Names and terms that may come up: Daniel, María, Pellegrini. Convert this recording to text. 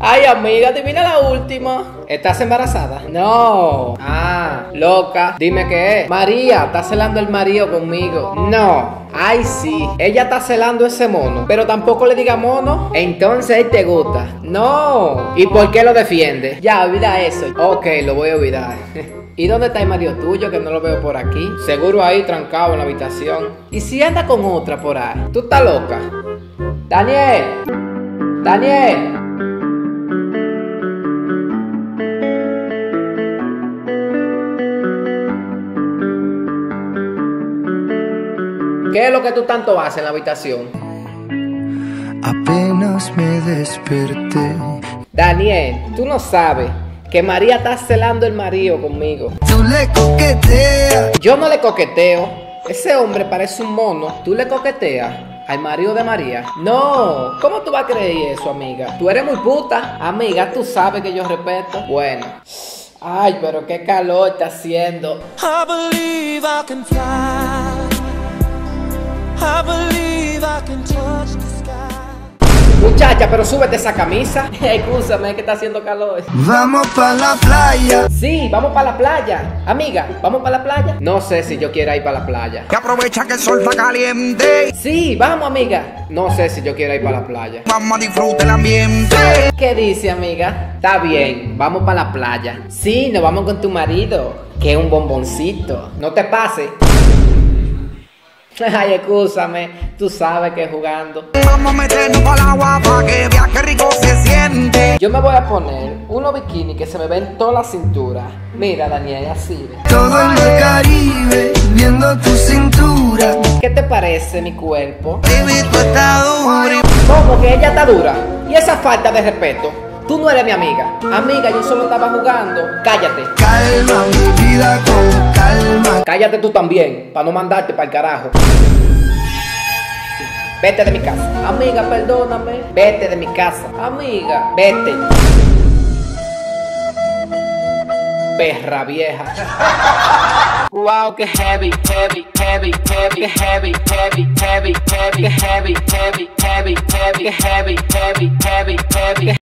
Ay, amiga, adivina la última. ¿Estás embarazada? No. Ah, loca. Dime qué es. María, está celando el marido conmigo. No. Ay, sí. Ella está celando ese mono. Pero tampoco le diga mono. Entonces él te gusta. No. ¿Y por qué lo defiende? Ya, olvida eso. Ok, lo voy a olvidar. ¿Y dónde está el marido tuyo que no lo veo por aquí? Seguro ahí trancado en la habitación. ¿Y si anda con otra por ahí? ¿Tú estás loca? Daniel. Daniel. ¿Qué es lo que tú tanto haces en la habitación? Apenas me desperté. Daniel, tú no sabes que María está celando el marido conmigo. Tú le coqueteas. Yo no le coqueteo. Ese hombre parece un mono. ¿Tú le coqueteas al marido de María? No. ¿Cómo tú vas a creer eso, amiga? Tú eres muy puta. Amiga, tú sabes que yo respeto. Bueno. Ay, pero qué calor está haciendo. I believe I can fly. I believe I can touch the sky. Muchacha, pero súbete esa camisa. Excúsame, es que está haciendo calor. Vamos para la playa. Sí, vamos para la playa. Amiga, vamos para la playa. No sé si yo quiero ir para la playa. Que aprovecha que el sol está caliente. Sí, vamos, amiga. No sé si yo quiero ir para la playa. Vamos a disfrutar el ambiente. ¿Qué dice, amiga? Está bien, vamos para la playa. Sí, nos vamos con tu marido, que es un bomboncito. No te pases. Ay, excúsame, tú sabes que jugando. Vamos a meternos al agua para que vea qué rico se siente. Yo me voy a poner unos bikinis que se me ven toda la cintura. Mira, Daniel, así. Todo en el Caribe, viendo tu cintura. ¿Qué te parece mi cuerpo? Baby, tú estás dura. ¿Cómo que ella está dura? Y esa falta de respeto. Tú no eres mi amiga. Amiga, yo solo estaba jugando. Cállate. Calma, mi vida, con calma. Cállate tú también, para no mandarte para el carajo. Vete de mi casa. Amiga, perdóname. Vete de mi casa. Amiga, vete. Perra vieja. Wow, que heavy, heavy, heavy, heavy, heavy, heavy, heavy, heavy, heavy, heavy, heavy, heavy, heavy, heavy, heavy, heavy.